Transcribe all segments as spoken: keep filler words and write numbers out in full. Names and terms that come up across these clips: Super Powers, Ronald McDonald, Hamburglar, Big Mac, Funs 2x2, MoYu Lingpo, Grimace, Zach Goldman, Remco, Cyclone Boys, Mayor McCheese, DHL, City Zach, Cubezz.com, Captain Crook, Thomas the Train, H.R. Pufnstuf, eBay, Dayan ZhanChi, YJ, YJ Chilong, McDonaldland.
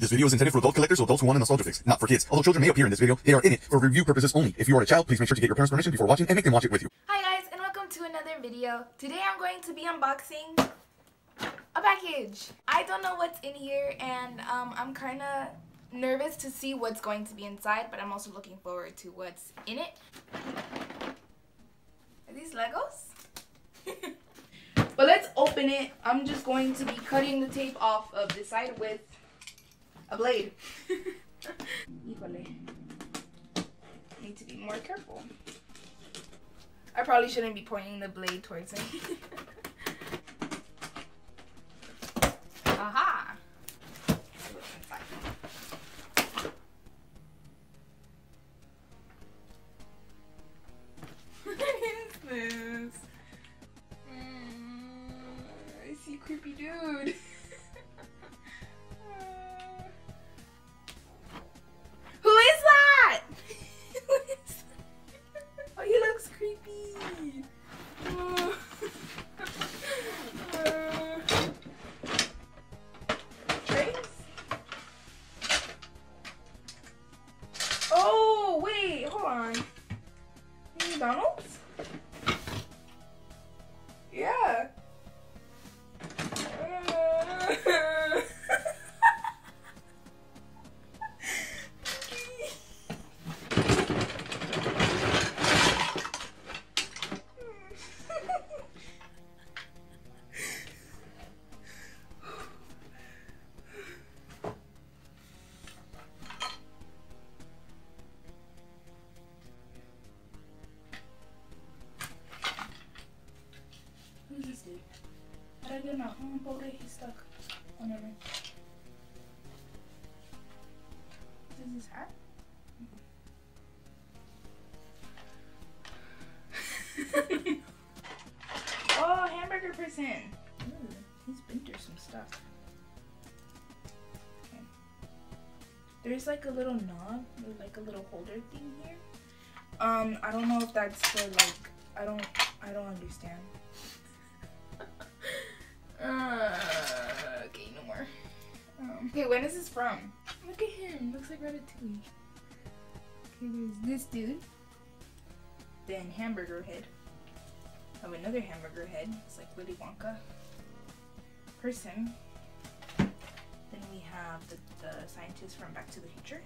This video is intended for adult collectors or adults who want a nostalgia fix, not for kids. Although children may appear in this video, they are in it for review purposes only. If you are a child, please make sure to get your parents' permission before watching and make them watch it with you. Hi guys, and welcome to another video. Today I'm going to be unboxing a package. I don't know what's in here, and um, I'm kind of nervous to see what's going to be inside, but I'm also looking forward to what's in it. Are these Legos? But let's open it. I'm just going to be cutting the tape off of this side with a blade. Need to be more careful. I probably shouldn't be pointing the blade towards him. Aha! What is this? Mm, I see creepy dude. McDonald's? Yeah. Uh, He's stuck. Oh, never mind. Is this his hat? Oh, hamburger person. Ooh, he's been through some stuff. Okay. There's like a little knob, like a little holder thing here. Um, I don't know if that's for like. I don't. I don't understand. Uh, okay, no more. Um, okay, when is this from? Look at him. Looks like Ratatouille. Okay, there's this dude. Then hamburger head. Of another hamburger head. It's like Willy Wonka. Person. Then we have the, the scientist from Back to the Future.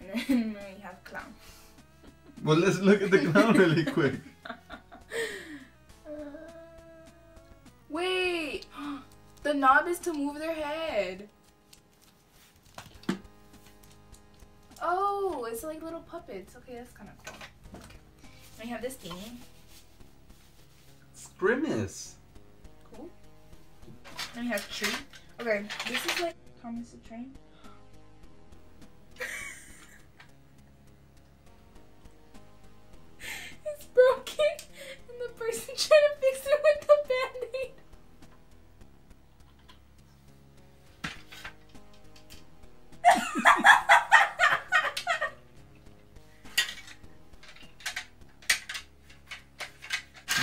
And then we have clown. Well, let's look at the clown really quick. Wait, the knob is to move their head. Oh, it's like little puppets. Okay, that's kind of cool. Okay. And we have this thing. It's Grimace. Cool. And we have Tree. Okay, this is like Thomas the Train. It's broken, and the person trying to fix it with the band-aid.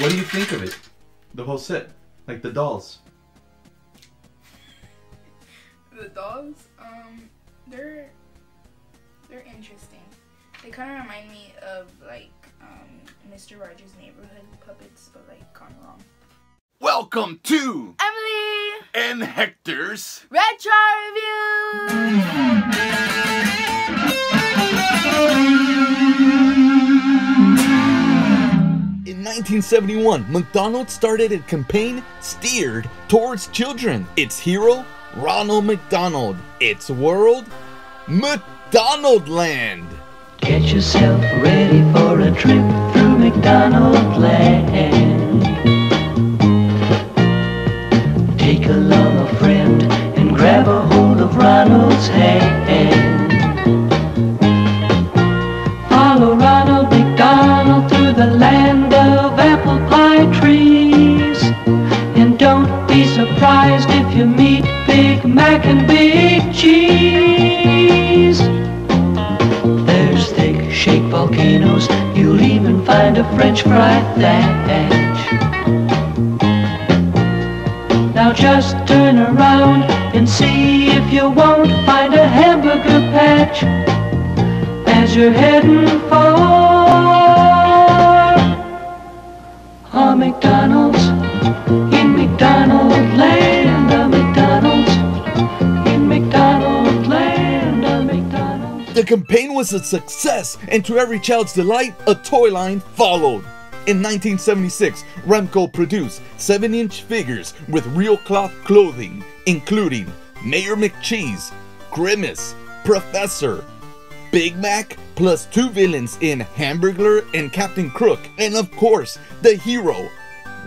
What do you think of it? The whole set, like the dolls. The dolls, um, they're they're interesting. They kind of remind me of like um, Mister Rogers' Neighborhood puppets, but like gone wrong. Welcome to Emily and Hector's Retro Review. In nineteen seventy-one, McDonald started a campaign steered towards children. Its hero, Ronald McDonald. Its world, McDonaldland. Get yourself ready for a trip through McDonaldland. Take along a friend and grab a hold of Ronald's hand. Follow Ronald McDonald through the land of apple pie trees, and don't be surprised if you meet Big Mac and Big Cheese. There's thick shake volcanoes, you'll even find a French fry thatch. Now just turn around and see if you won't find a hamburger patch as you're heading for a McDonald's in McDonaldland, a McDonald's in McDonaldland, a McDonald's. The campaign was a success, and to every child's delight, a toy line followed. In nineteen seventy-six, Remco produced seven inch figures with real cloth clothing, including Mayor McCheese, Grimace, Professor, Big Mac, plus two villains in Hamburglar and Captain Crook, and of course, the hero,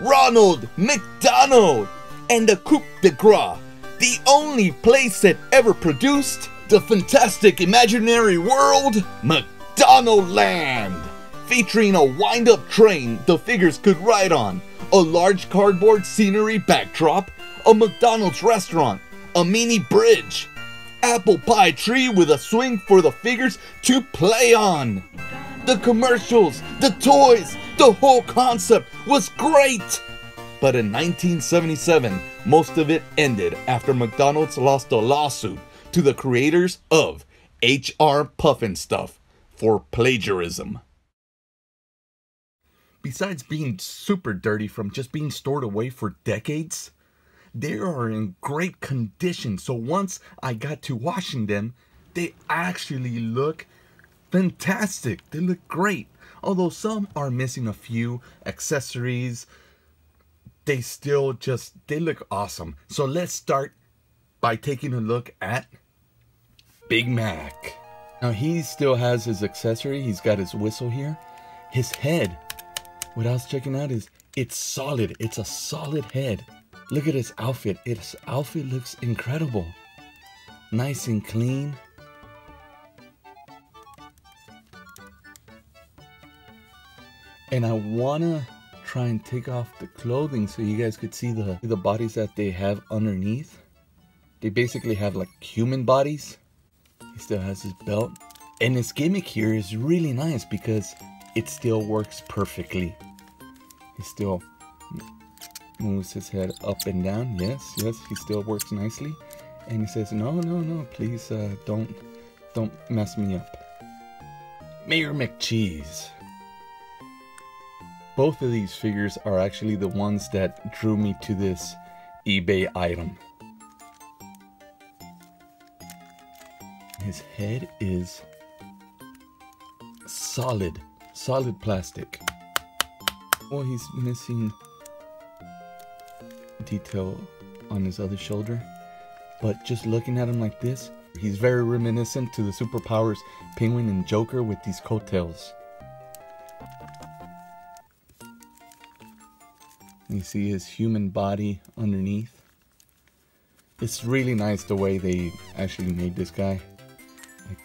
Ronald McDonald, and the coup de grace, the only place that ever produced the fantastic imaginary world, McDonaldland. Featuring a wind-up train the figures could ride on, a large cardboard scenery backdrop, a McDonald's restaurant, a mini bridge, apple pie tree with a swing for the figures to play on. The commercials, the toys, the whole concept was great! But in nineteen seventy-seven, most of it ended after McDonald's lost a lawsuit to the creators of H R Pufnstuf for plagiarism. Besides being super dirty from just being stored away for decades, they are in great condition. So once I got to washing them, they actually look fantastic. They look great. Although some are missing a few accessories, they still just, they look awesome. So let's start by taking a look at Big Mac. Now he still has his accessory. He's got his whistle here, his head. What I was checking out is it's solid. It's a solid head. Look at his outfit. His outfit looks incredible. Nice and clean. And I wanna try and take off the clothing so you guys could see the, the bodies that they have underneath. They basically have like human bodies. He still has his belt. And his gimmick here is really nice because it still works perfectly. He still moves his head up and down. Yes, yes, he still works nicely. And he says, no, no, no, please uh, don't, don't mess me up. Mayor McCheese. Both of these figures are actually the ones that drew me to this eBay item. His head is solid. Solid plastic. Well, he's missing detail on his other shoulder, but just looking at him like this, he's very reminiscent to the Super Powers Penguin and Joker with these coattails. You see his human body underneath. It's really nice the way they actually made this guy. Like,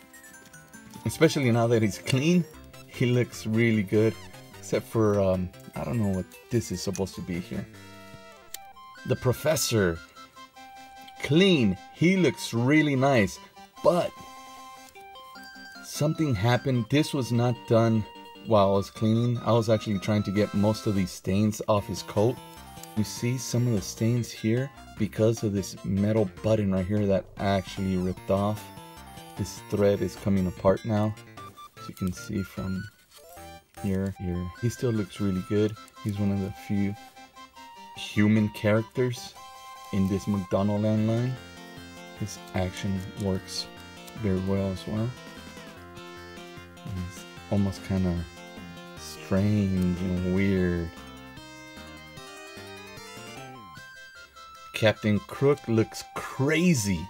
especially now that he's clean. He looks really good, except for, um, I don't know what this is supposed to be here. The Professor, clean, he looks really nice, but something happened. This was not done while I was cleaning. I was actually trying to get most of these stains off his coat. You see some of the stains here because of this metal button right here that actually ripped off. This thread is coming apart now. As you can see from here, here, he still looks really good. He's one of the few human characters in this McDonaldland line. His action works very well as well. It's almost kind of strange and weird. Captain Crook looks crazy.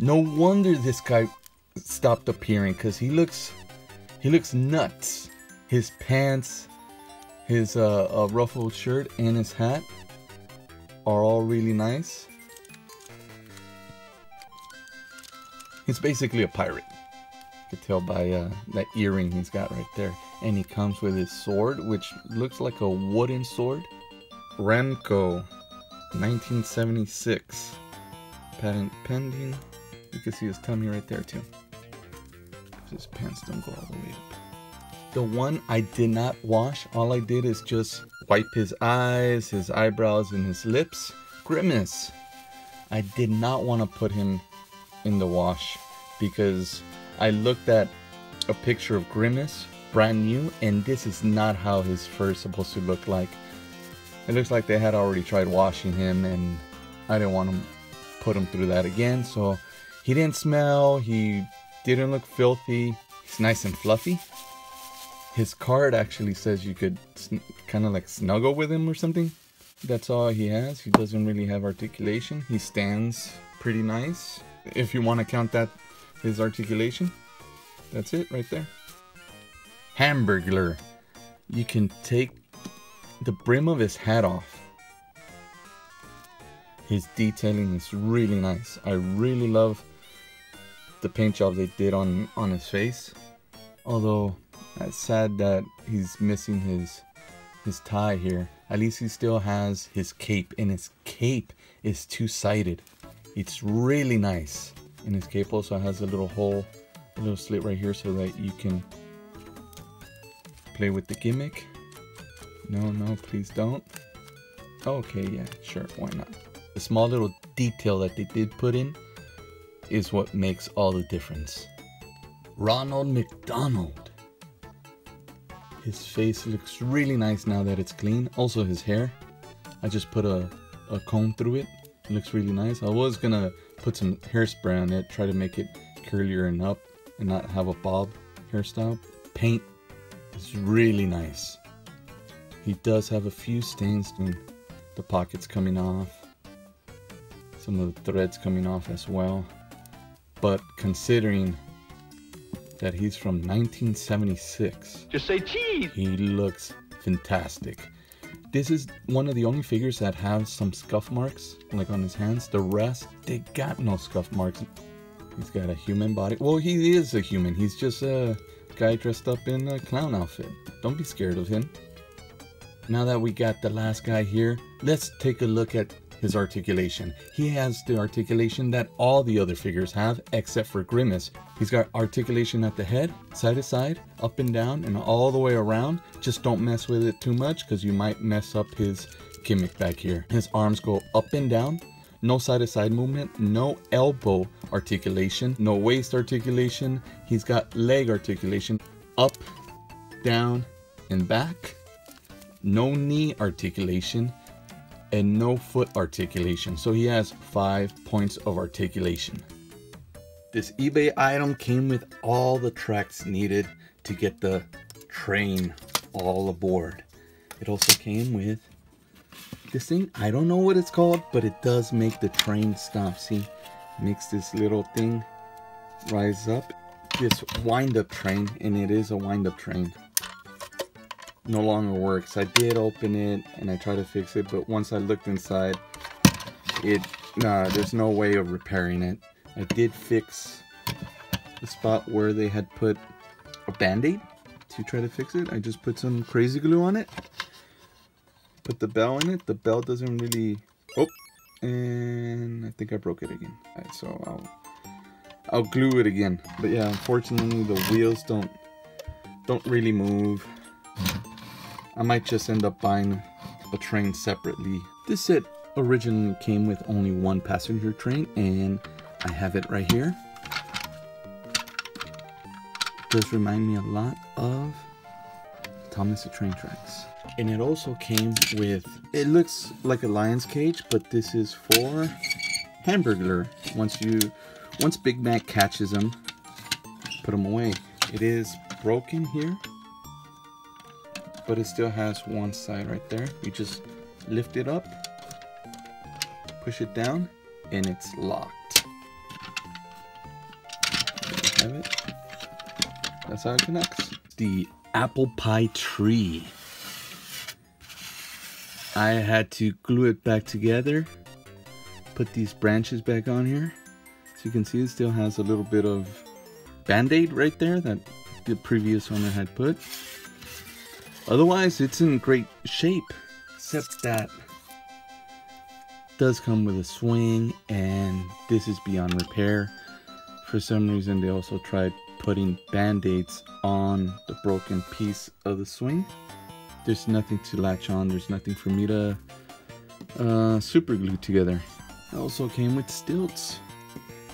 No wonder this guy stopped appearing, because he looks he looks nuts. His pants, his uh, uh, ruffled shirt, and his hat are all really nice. He's basically a pirate. You could tell by uh, that earring he's got right there. And he comes with his sword, which looks like a wooden sword. Remco, nineteen seventy-six, patent pending. You can see his tummy right there too. His pants don't go all the way up. The one I did not wash, all I did is just wipe his eyes, his eyebrows, and his lips. Grimace. I did not want to put him in the wash because I looked at a picture of Grimace, brand new, and this is not how his fur is supposed to look like. It looks like they had already tried washing him, and I didn't want to put him through that again. So he didn't smell, he didn't look filthy, he's nice and fluffy. His card actually says you could kind of like snuggle with him or something. That's all he has. He doesn't really have articulation. He stands pretty nice, if you want to count that his articulation. That's it right there. Hamburglar. You can take the brim of his hat off. His detailing is really nice. I really love the paint job they did on, on his face. Although, it's sad that he's missing his his tie here. At least he still has his cape, and his cape is two-sided. It's really nice. And his cape also has a little hole, a little slit right here so that you can play with the gimmick. No, no, please don't. Okay, yeah, sure, why not? The small little detail that they did put in is what makes all the difference. Ronald McDonald. His face looks really nice now that it's clean. Also his hair. I just put a, a comb through it. It looks really nice. I was gonna put some hairspray on it, try to make it curlier and up and not have a bob hairstyle. Paint is really nice. He does have a few stains in the pockets coming off. Some of the threads coming off as well. But considering that he's from nineteen seventy-six. Just say cheese! He looks fantastic. This is one of the only figures that have some scuff marks, like on his hands. The rest, they got no scuff marks. He's got a human body. Well, he is a human. He's just a guy dressed up in a clown outfit. Don't be scared of him. Now that we got the last guy here, let's take a look at his articulation. He has the articulation that all the other figures have, except for Grimace. He's got articulation at the head, side to side, up and down, and all the way around. Just don't mess with it too much, because you might mess up his gimmick back here. His arms go up and down, no side to side movement, no elbow articulation, no waist articulation. He's got leg articulation, up, down, and back. No knee articulation, and no foot articulation. So he has five points of articulation. This eBay item came with all the tracks needed to get the train all aboard. It also came with this thing. I don't know what it's called, but it does make the train stop. See, makes this little thing rise up. This wind-up train, and it is a wind-up train. No longer works. I did open it and I tried to fix it, but once I looked inside, it nah, there's no way of repairing it. I did fix the spot where they had put a band-aid to try to fix it. I just put some crazy glue on it, put the bell in it. The bell doesn't really, oh, and I think I broke it again. All right, so I'll I'll glue it again. But yeah, unfortunately the wheels don't don't really move. I might just end up buying a train separately. This set originally came with only one passenger train, and I have it right here. It does remind me a lot of Thomas the Train tracks. And it also came with, it looks like a lion's cage, but this is for Hamburglar. Once you, once Big Mac catches him, put him away. It is broken here, but it still has one side right there. You just lift it up, push it down, and it's locked. There you have it. That's how it connects. The apple pie tree. I had to glue it back together, put these branches back on here. So you can see it still has a little bit of Band-Aid right there that the previous one I had put. Otherwise, it's in great shape, except that it does come with a swing, and this is beyond repair. For some reason, they also tried putting Band-Aids on the broken piece of the swing. There's nothing to latch on. There's nothing for me to uh, super glue together. It also came with stilts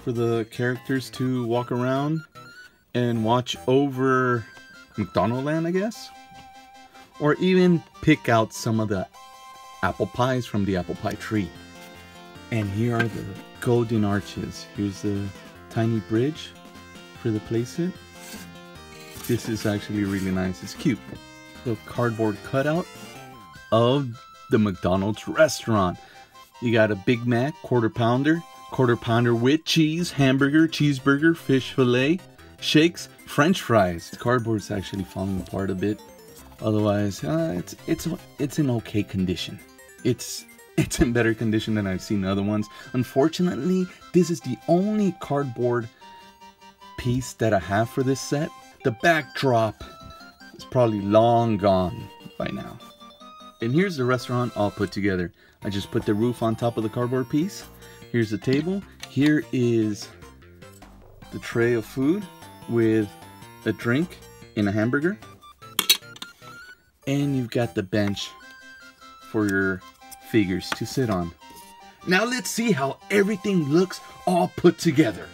for the characters to walk around and watch over McDonaldland, I guess. Or even pick out some of the apple pies from the apple pie tree. And here are the golden arches. Here's the tiny bridge for the playset. This is actually really nice. It's cute. The cardboard cutout of the McDonald's restaurant. You got a Big Mac, quarter pounder, quarter pounder with cheese, hamburger, cheeseburger, fish fillet, shakes, French fries. The cardboard's actually falling apart a bit. Otherwise, uh, it's it's it's in okay condition. It's it's in better condition than I've seen other ones. Unfortunately, this is the only cardboard piece that I have for this set. The backdrop is probably long gone by now. And here's the restaurant all put together. I just put the roof on top of the cardboard piece. Here's the table. Here is the tray of food with a drink and a hamburger. And you've got the bench for your figures to sit on. Now let's see how everything looks all put together.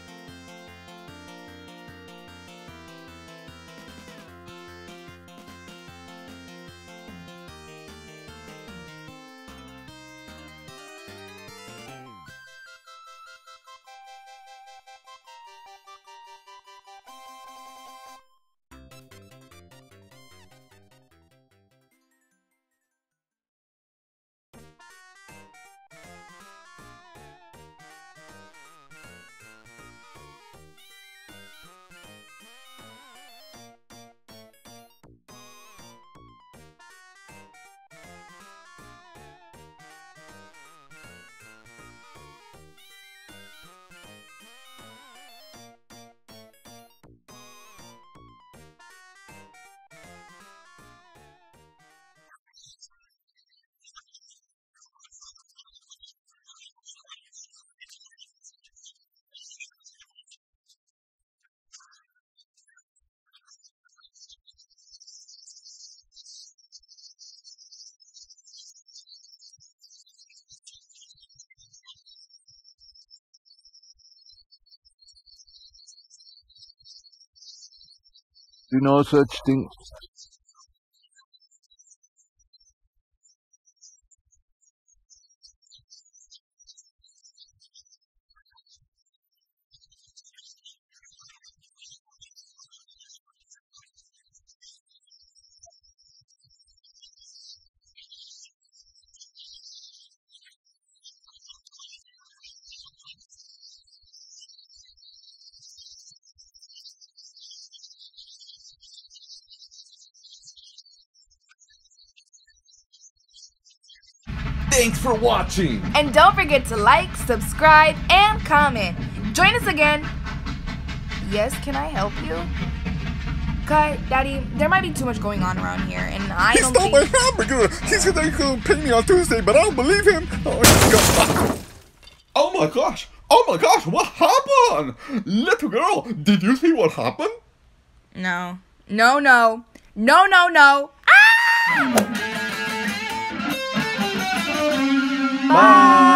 Do no such thing. Thanks for watching! And don't forget to like, subscribe, and comment. Join us again! Yes, can I help you? Kai, Daddy, there might be too much going on around here, and I he don't think- He stole my hamburger! He said that he could pay me on Tuesday, but I don't believe him! Oh, oh my gosh! Oh my gosh, what happened? Little girl, did you see what happened? No. No, no. No, no, no! Ah! Bye.